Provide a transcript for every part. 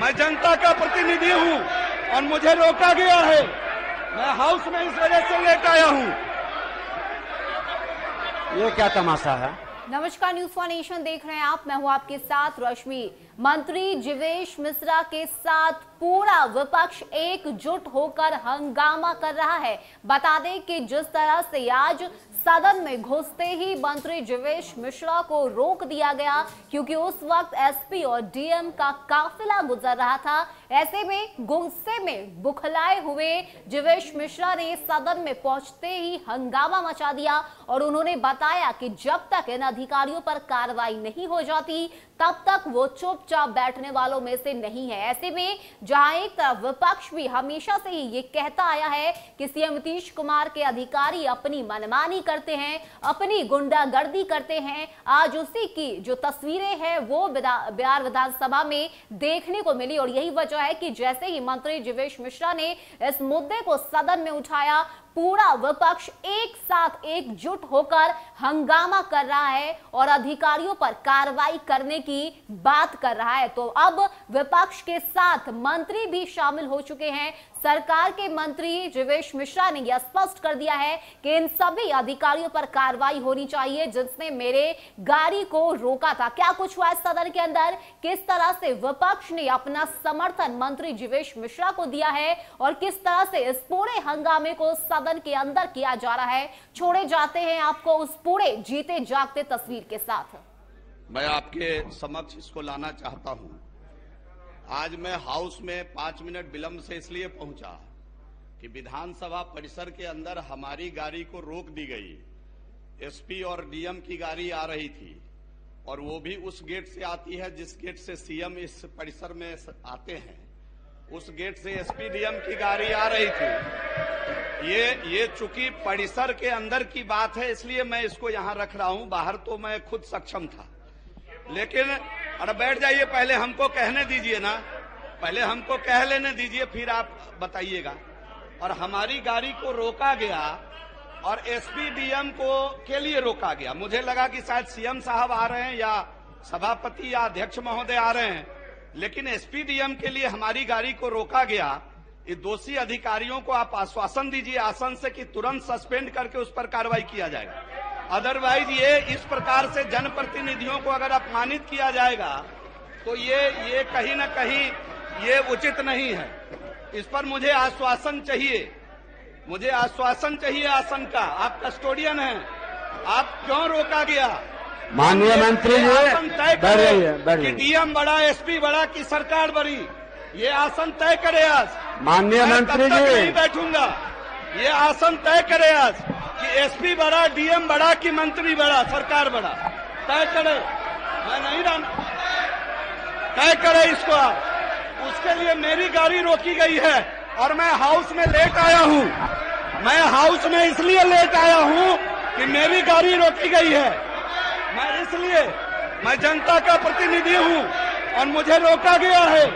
मैं जनता का प्रतिनिधि हूं और मुझे रोका गया है। मैं हाउस में इस वजह से लेट आया हूं। ये क्या तमाशा है। नमस्कार, न्यूज़ 4 नेशन देख रहे हैं आप। मैं हूं आपके साथ रश्मि। मंत्री जिवेश मिश्रा के साथ पूरा विपक्ष एकजुट होकर हंगामा कर रहा है। बता दें कि जिस तरह से आज सदन में घुसते ही मंत्री जिवेश मिश्रा को रोक दिया गया, क्योंकि उस वक्त एसपी और डीएम का काफिला गुजर रहा था। ऐसे में गुस्से में बुखलाए हुए जिवेश मिश्रा ने सदन में पहुंचते ही हंगामा मचा दिया और उन्होंने बताया कि जब तक इन अधिकारियों पर कार्रवाई नहीं हो जाती तब तक वो चुपचाप बैठने वालों में से नहीं है। ऐसे में जहां एक तरफ विपक्ष भी हमेशा से ही ये कहता आया है कि सीएम नीतीश कुमार के अधिकारी अपनी मनमानी करते हैं, अपनी गुंडागर्दी करते हैं, आज उसी की जो तस्वीरें हैं वो बिहार विधानसभा में देखने को मिली। और यही वजह है कि जैसे ही मंत्री जिवेश मिश्रा ने इस मुद्दे को सदन में उठाया, पूरा विपक्ष एक साथ एकजुट होकर हंगामा कर रहा है और अधिकारियों पर कार्रवाई करने की बात कर रहा है। तो अब विपक्ष के साथ मंत्री भी शामिल हो चुके हैं। सरकार के मंत्री जिवेश मिश्रा ने यह स्पष्ट कर दिया है कि इन सभी अधिकारियों पर कार्रवाई होनी चाहिए जिसने मेरे गाड़ी को रोका था। क्या कुछ हुआ सदन के अंदर, किस तरह से विपक्ष ने अपना समर्थन मंत्री जिवेश मिश्रा को दिया है और किस तरह से इस पूरे हंगामे को सदन के अंदर किया जा रहा है, छोड़े जाते हैं आपको उस पूरे जीते जागते तस्वीर के साथ। मैं आपके समक्ष इसको लाना चाहता हूं। आज मैं हाउस में 5 मिनट विलंब से इसलिए पहुंचा कि विधानसभा परिसर के अंदर हमारी गाड़ी को रोक दी गई। एसपी और डीएम की गाड़ी आ रही थी और वो भी उस गेट से आती है जिस गेट से सीएम इस परिसर में आते हैं। उस गेट से एसपी डीएम की गाड़ी आ रही थी। ये चूंकि परिसर के अंदर की बात है इसलिए मैं इसको यहाँ रख रहा हूँ। बाहर तो मैं खुद सक्षम था, लेकिन अरे बैठ जाइए, पहले हमको कहने दीजिए ना, पहले हमको कह लेने दीजिए फिर आप बताइएगा। और हमारी गाड़ी को रोका गया और एसपी डीएम को के लिए रोका गया। मुझे लगा कि शायद सीएम साहब आ रहे हैं या सभापति या अध्यक्ष महोदय आ रहे हैं, लेकिन एसपी डीएम के लिए हमारी गाड़ी को रोका गया। ये दोषी अधिकारियों को आप आश्वासन दीजिए आसन से कि तुरंत सस्पेंड करके उस पर कार्रवाई किया जाएगा। अदरवाइज ये इस प्रकार से जनप्रतिनिधियों को अगर अपमानित किया जाएगा तो ये कहीं न कहीं ये उचित नहीं है। इस पर मुझे आश्वासन चाहिए, मुझे आश्वासन चाहिए आसन का। आप कस्टोडियन हैं, आप क्यों रोका गया? माननीय मंत्री जी आसन तय करे कि डीएम बड़ा, एसपी बड़ा कि सरकार बड़ी, ये आसन तय करे आज। माननीय मंत्री जी नहीं बैठूंगा, ये आसन तय करे आज कि एसपी बड़ा, डीएम बड़ा कि मंत्री बड़ा, सरकार बड़ा, तय करे। मैं नहीं रहना, तय करे इसको आप। उसके लिए मेरी गाड़ी रोकी गई है और मैं हाउस में लेट आया हूं। मैं हाउस में इसलिए लेट आया हूं कि मेरी गाड़ी रोकी गई है। मैं इसलिए मैं जनता का प्रतिनिधि हूं और मुझे रोका गया है।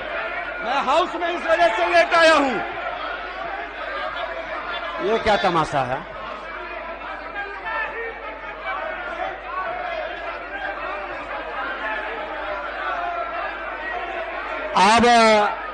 मैं हाउस में इस वजह से लेट आया हूं। ये क्या तमाशा है। अब